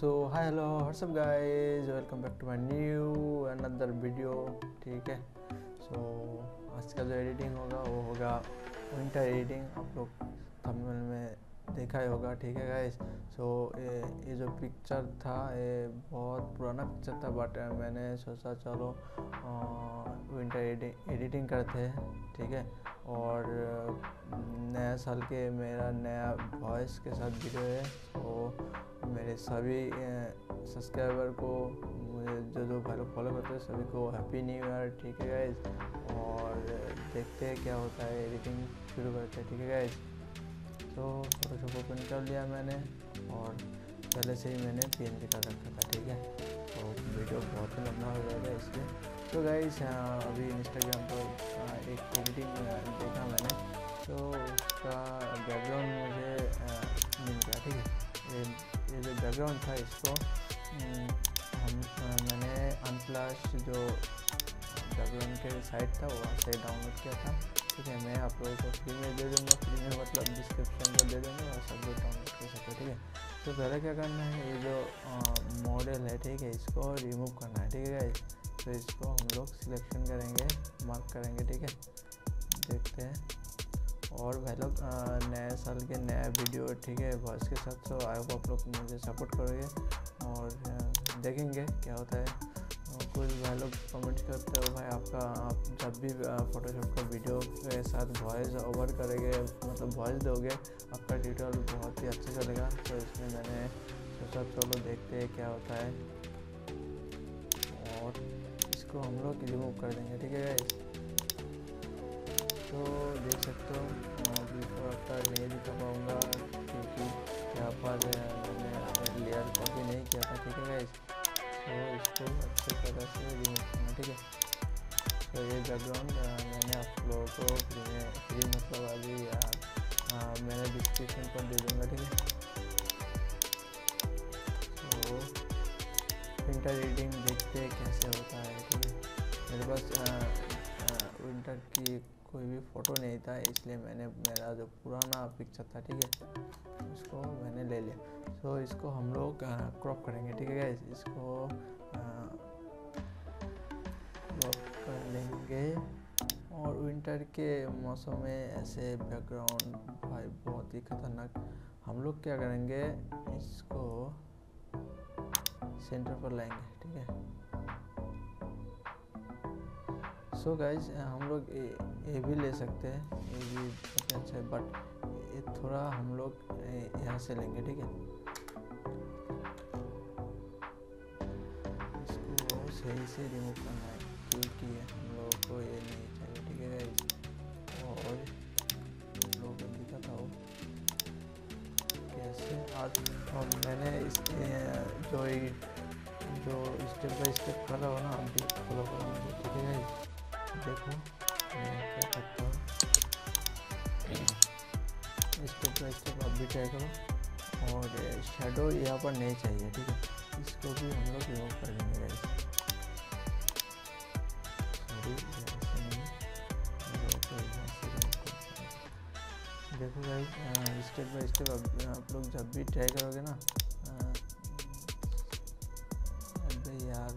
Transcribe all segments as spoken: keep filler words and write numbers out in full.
so hi hello what's up guys, welcome back to my new another video. ठीक है, so आज का जो editing होगा वो होगा winter editing. आप लोग thumbnail में देखा ही होगा. ठीक है guys, so ये ये जो picture था ये बहुत पुराना picture था, but मैंने सोचा चलो winter editing करते हैं. ठीक है, और नया साल के मेरा नया voice के साथ वीडियो है. तो मेरे सभी सब्सक्राइबर को, मुझे जो जो भाई लोग फॉलो करते हैं सभी को हैप्पी न्यू ईयर. ठीक है गाइज, और देखते हैं क्या होता है, एडिटिंग शुरू करते हैं. ठीक है गाइज, तो फोटोशॉप ओपन कर लिया मैंने और पहले से ही मैंने पीएनजी का रखा था. ठीक है, तो वीडियो बहुत ही लंबा हो जाएगा इसलिए. तो गाइज अभी इंस्टाग्राम पर एक एडिटिंग देखा मैंने, तो उसका बैकग्राउंड मुझे मिल गया. ठीक है, ये ये जो बैकग्राउंड था इसको हम मैंने अनफ्लैश जो बैकग्राउंड के साइट था वहाँ से डाउनलोड किया था. ठीक है, मैं आप लोगों को फ्री में दे दूँगा, फ्री में मतलब डिस्क्रिप्शन पर दे दूँगा और सब लोग डाउनलोड कर सकते. ठीक है, तो पहले क्या करना है, ये जो मॉडल है ठीक है इसको रिमूव करना है. ठीक है, तो इसको हम लोग सिलेक्शन करेंगे, मार्क करेंगे. ठीक है, देखते हैं. और भाई लोग नए साल के नया वीडियो ठीक है वॉइस के साथ, तो आई होप आप लोग मुझे सपोर्ट करोगे और देखेंगे क्या होता है. कुछ भाई लोग कमेंट करते हो भाई आपका, आप जब भी फोटोशॉप का वीडियो के साथ वॉइस ओवर करेंगे मतलब वॉइस दोगे आपका ट्यूटोरियल बहुत ही अच्छा चलेगा. तो इसमें मैंने सोचा चलो देखते हैं क्या होता है, और इसको हम लोग रिमूव कर देंगे. ठीक है, तो देख सकते हो बिल्कुल आपका नहीं दिखा पाऊँगा क्योंकि यहाँ पर मैंने लेयर कॉपी नहीं किया था. ठीक है गाइस, तो इसको अच्छे तरह से रिमूव करना. ठीक है, तो ये बैकग्राउंड मैंने आप लोगों को फ्री मतलब अभी मैंने डिस्क्रिप्शन पर दे दूँगा. ठीक है, तो प्रिंटर एडिटिंग देखते कैसे होता है. ठीक है, मेरे पास विंटर की कोई भी फ़ोटो नहीं था इसलिए मैंने मेरा जो पुराना पिक्चर था ठीक है उसको मैंने ले लिया. तो so, इसको हम लोग क्रॉप करेंगे. ठीक है गाइस, इसको क्रॉप कर लेंगे. और विंटर के मौसम में ऐसे बैकग्राउंड भाई बहुत ही खतरनाक. हम लोग क्या करेंगे, इसको सेंटर पर लाएंगे. ठीक है, सो so गाइज हम लोग ये भी ले सकते हैं, ये भी सबसे अच्छा है, बट ये थोड़ा हम लोग यहाँ से लेंगे. ठीक है, इसको सही से रिमूव करना है क्योंकि हम लोगों को ये नहीं चाहिए. ठीक है गाइज, और हम लोग दिखा था कैसे आज, और मैंने इस जो जो स्टेप बाई स्टेप कर रहा हूँ ना अभी फॉलो करूँगा. ठीक है गाइज, देखो क्या करता हूँ, इसको प्लस स्टेप आप भी ट्राई करो. और शेडो यहाँ पर नहीं चाहिए. ठीक है, इसको भी हम लोग रिमूव कर देंगे. देखो भाई स्टेप बाई स्टेप आप लोग जब भी ट्राई करोगे ना. अबे यार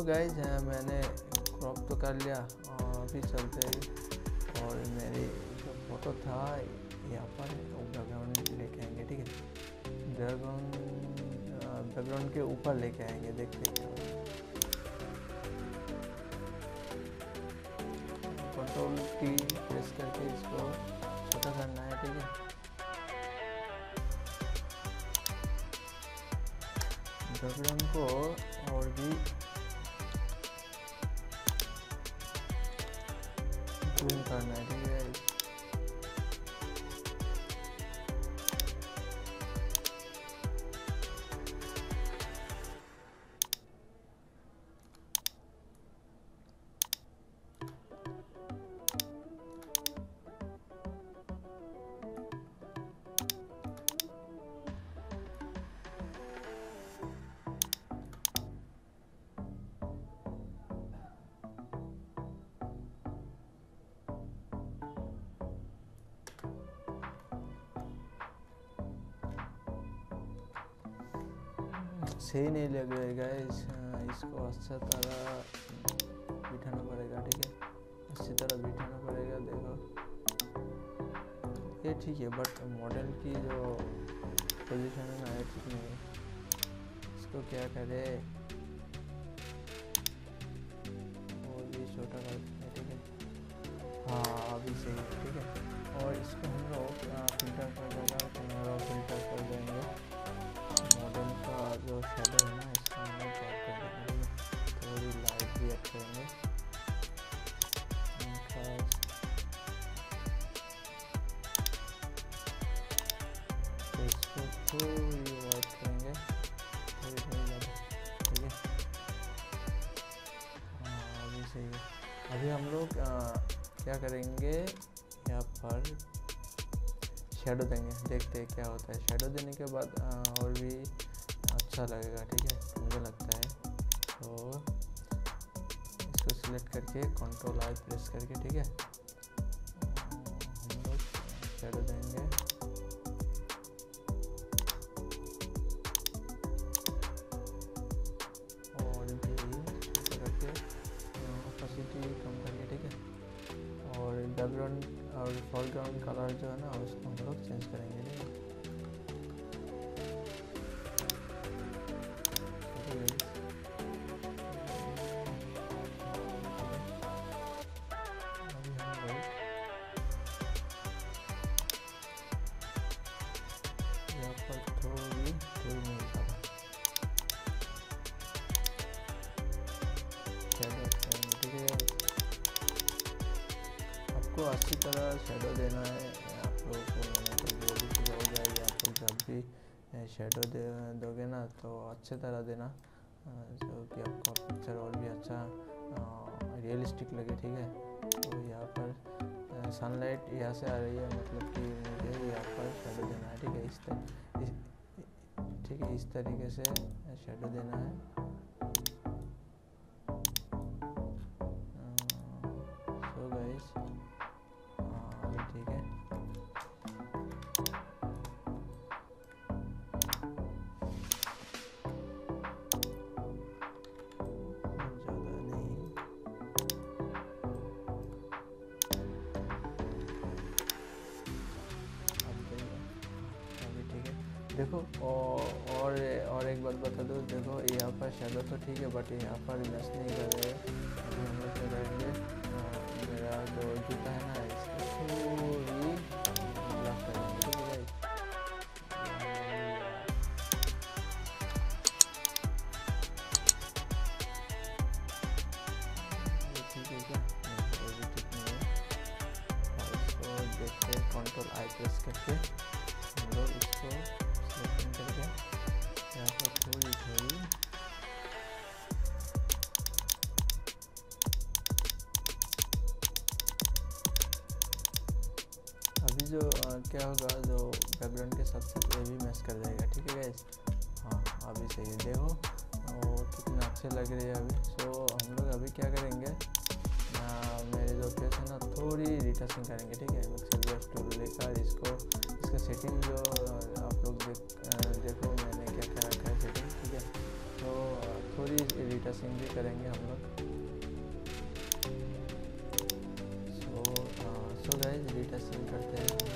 तो गाइज मैंने क्रॉप तो कर लिया, अभी चलते हैं. और मेरी जो फोटो था यहाँ पर बैकग्राउंड लेके आएंगे. ठीक है, बैकग्राउंड बैकग्राउंड के ऊपर लेके आएंगे. देखते हैं, कंट्रोल टी प्रेस करके इसको छोटा करना है. ठीक है, बैकग्राउंड को और भी करना है. ठीक है, सही नहीं लग रहा है गाइस, इसको अच्छा तरह बिठाना पड़ेगा। ठीक है, अच्छी तरह बिठाना पड़ेगा। देखो ये ठीक है, बट मॉडल की जो पोजीशन है ना ये ठीक नहीं है। इसको क्या करें, छोटा कर देते हैं। ठीक है, हाँ अभी सही। ठीक है, और इसको हम लोग फिल्टर कर देगा, कैमरा फिल्टर कर देंगे। मॉडल का जो शेडो है ना इसको हम लोग चेक कर देंगे, थोड़ी लाइट भी रखेंगे। इसको थोड़ी वाइट करेंगे, थोड़ी थोड़ी ज़्यादा। ठीक है, हाँ अभी सही है। अभी हम लोग क्या करेंगे, यहाँ पर शेडो देंगे, देखते हैं क्या होता है। शेडो देने के बाद आ, और भी अच्छा लगेगा। ठीक है, मुझे लगता है तो इसको सिलेक्ट करके कंट्रोल आई प्रेस करके, ठीक है, हम लोग शेडो देंगे। बैकग्राउंड और फॉरग्राउंड कलर जो है ना उसको हम लोग चेंज करेंगे। यहाँ पर थोड़ी थोड़ी नहीं था, अच्छी तरह शेडो देना है आप लोगों को। तो हो जाएगी, आप लोग जब भी शेडो दे दोगे ना तो अच्छे तरह देना, जो कि आपका पिक्चर और भी अच्छा रियलिस्टिक लगे। ठीक है, तो यहाँ पर सनलाइट यहाँ से आ रही है, मतलब कि मुझे यहाँ पर शेडो देना है। ठीक है, इस तरह, ठीक है, इस तरीके से शेडो देना है। ठीक है, ज़्यादा नहीं। अभी ठीक है, देखो और और एक बात बता दो, देखो यहाँ पर शेडो तो ठीक है बट यहाँ पर मैच नहीं कर रहे। अभी हम लोग करेंगे, मेरा जो जूता है ना इसको कंट्रोल आई प्रेस करके हम लोग इसको सेटिंग करके यहाँ पर थोड़ी थोड़ी अभी जो आ, क्या होगा, जो बैकग्राउंड के साथ साथ ये भी मैच कर जाएगा। ठीक है गाइस, हाँ अभी सही है। देखो और कितना अच्छे लग रही है अभी। सो हम लोग अभी क्या करेंगे, मेरे जो फेस है ना थोड़ी रिटचिंग करेंगे। ठीक है, मिक्सर टूल लेकर इसको, इसका सेटिंग जो आप लोग देख देखो मैंने क्या क्या रखा है सेटिंग। ठीक है, तो थोड़ी रिटचिंग भी करेंगे हम लोग। सो सो गाइस रिटचिंग करते हैं, तो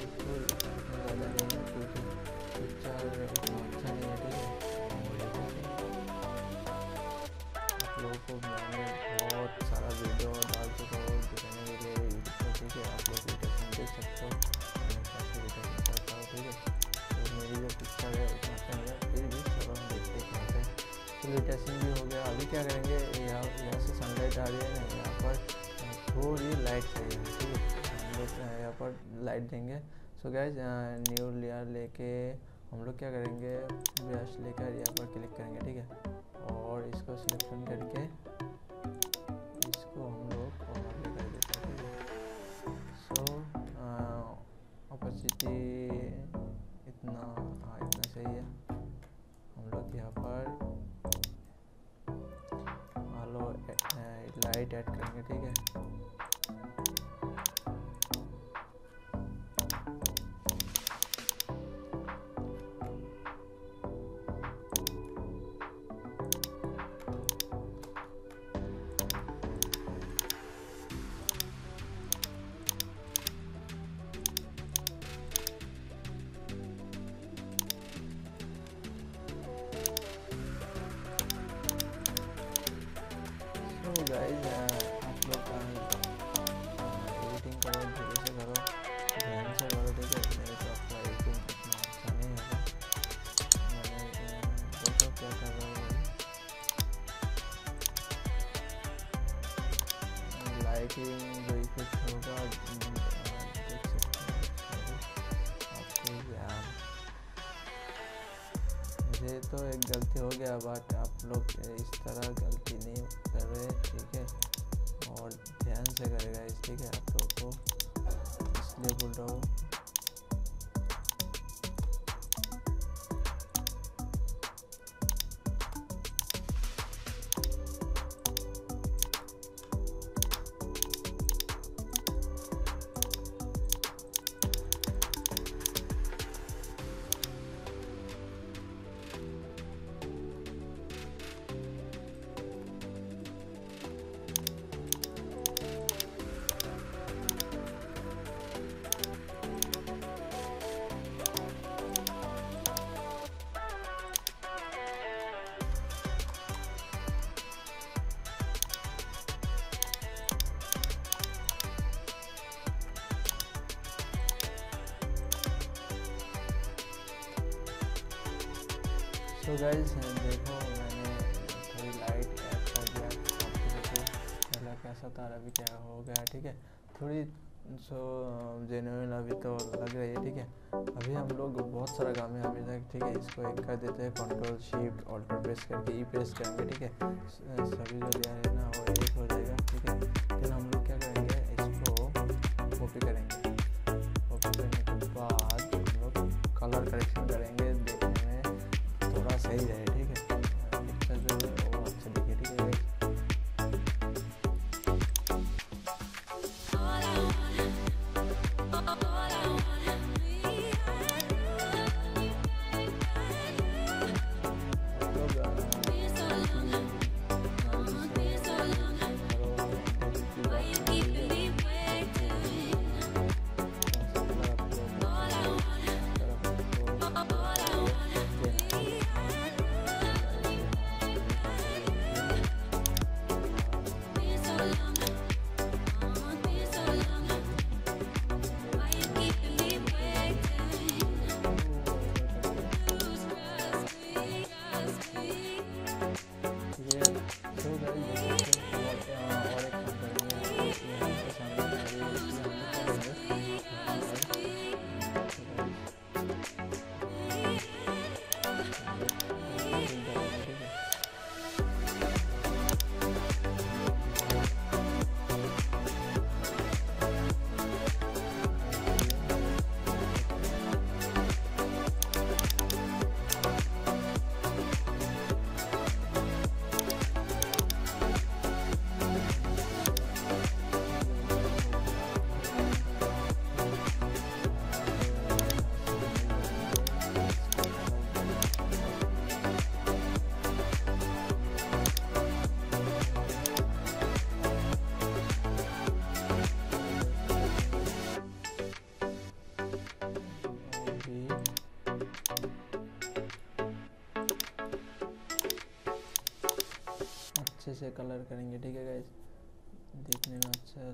ज़्यादा नहीं है क्योंकि पिक्चर इतना अच्छा नहीं है। ठीक है, आप लोगों को मैंने बहुत सारा वीडियो डाल चुका हूँ दिखाने के लिए यूट्यूब। ठीक है, आप लोग रिटेक्शन देख सकते हो, कैसे रिटेक्शन करता हूँ। ठीक है, तो मेरी जो पिक्चर है उतना अच्छा नहीं है, फिर भी चलो हम देखते हैं यहाँ पे। तो रिटेक्शन भी हो गया। अभी क्या करेंगे, यहाँ यहाँ से सनलाइट आ रही है ना, यहाँ पर थोड़ी लाइट चाहिए। ठीक है, हम लोग यहाँ पर लाइट देंगे। सो गाइस न्यू लेयर लेके हम लोग क्या करेंगे, ब्रश लेकर यहाँ पर क्लिक करेंगे। ठीक है, और इसको सिलेक्शन करके इसको हम लोग कॉपी कर देते हैं। सो ऑपोसिटी इतना, हाँ इतना सही है। हम लोग यहाँ पर आलो लाइट ऐड करेंगे। ठीक है, ये तो एक गलती हो गया, बट आप लोग इस तरह गलती नहीं कर रहे, ठीक है। और ध्यान से करेगा इस, ठीक है। आप लोग को इसलिए बोल रहा हूँ, तो गाइस देखो मैंने थोड़ी लाइट ऐड कर दिया, पहला कैसा था अभी क्या हो गया, ठीक है। थोड़ी सो जेन्युइन अभी तो लग रही है, ठीक है। अभी हम लोग बहुत सारा काम है अभी तक, ठीक है। इसको एक कर देते हैं, कंट्रोल शिफ्ट ऑल्टर प्रेस करके ई प्रेस करके, ठीक है। सभी जो दिया है ना वो एक हो जाएगा, ठीक है। फिर हम लोग क्या करेंगे, इसको कॉपी करेंगे। कॉपी करने के बाद हम लोग कलर करेक्शन करेंगे, देखने में थोड़ा सही रहे, ठीक है। पिक्चर जो है वो अच्छा दिखे, ठीक है। अच्छे से कलर करेंगे, ठीक है गाइस, देखने में अच्छा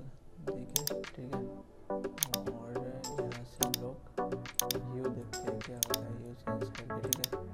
दिखे, ठीक है। और यहाँ से हम लोग व्यू देखते हैं क्या होता है, व्यू चेंज करके, ठीक है।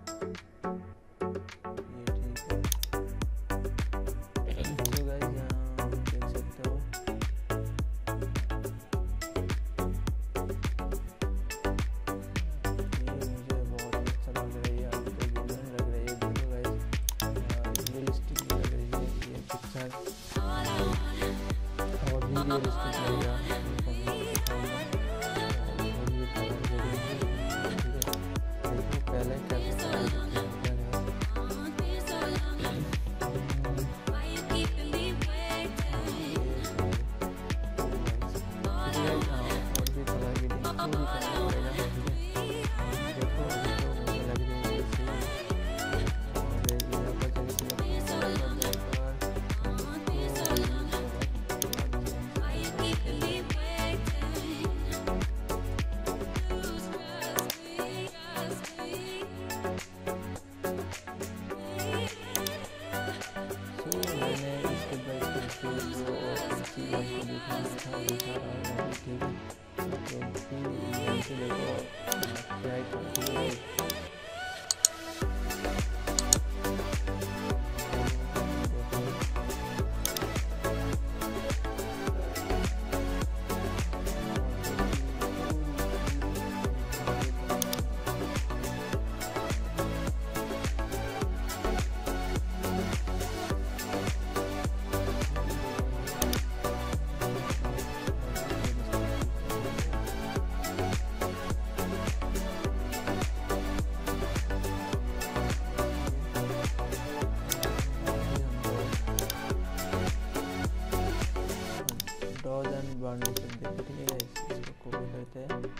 सकते हैं, तो देकर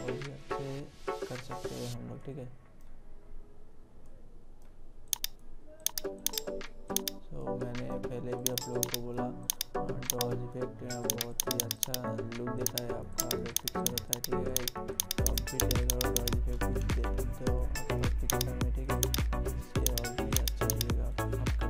और भी अच्छे कर सकते हैं हम लोग। ठीक है, तो मैंने पहले भी आप लोगों को बोला डॉज इफेक्ट बहुत ही अच्छा लुक देता है, आपका पिक्चर होता है। ठीक है, आप फिर जाएगा डॉज इफेक्ट दे सकते हो अपने पिक्चर में। ठीक है, इससे और भी अच्छा लगेगा आपका पिक्चर।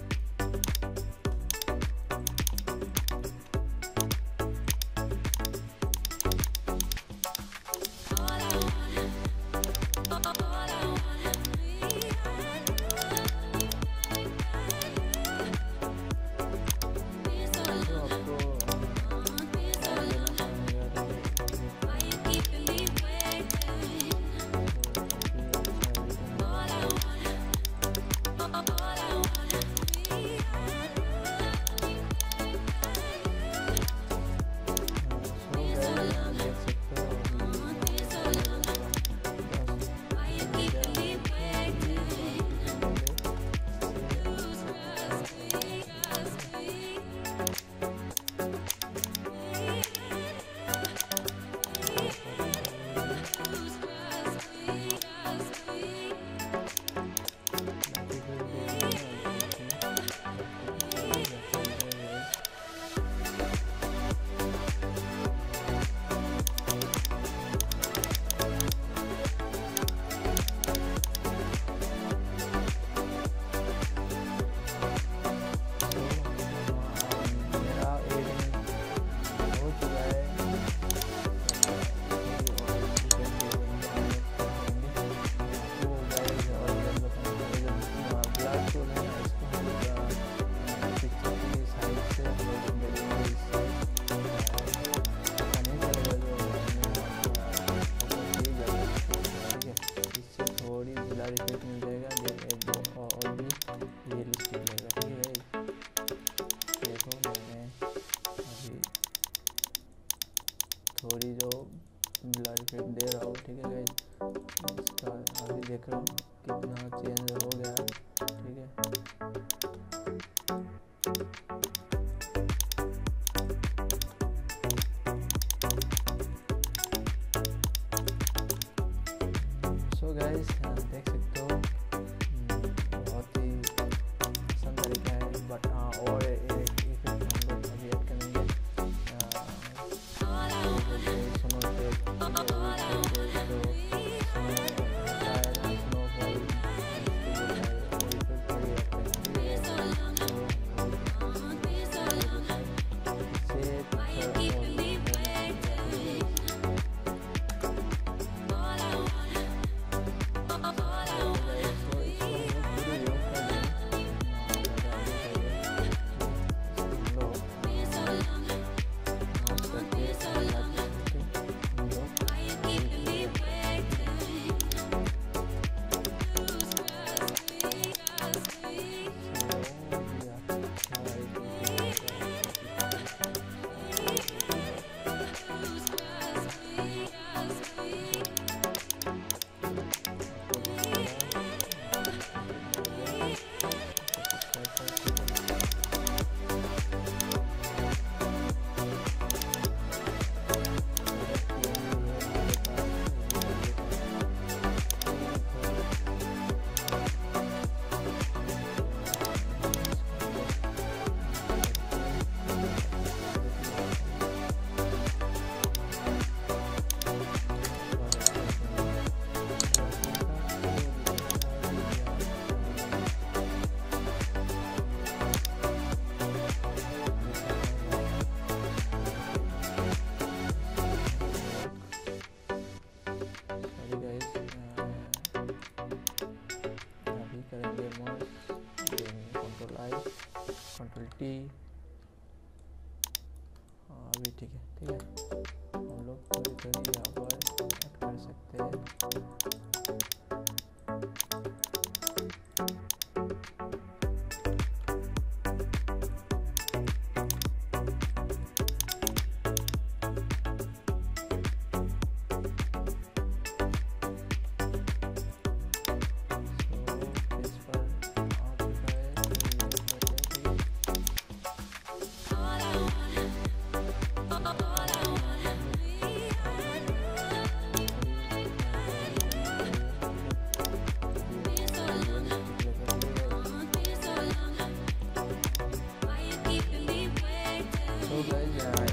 ठीक गाइस, आप देख सकते हो बहुत ही पसंद तरीका है। बट हाँ, और एक एक हम लोग अभी ऐड करेंगे अभी। ठीक है, ठीक है, हम लोग थोड़ी थोड़ी यहाँ पर ऐड कर सकते हैं। Bye.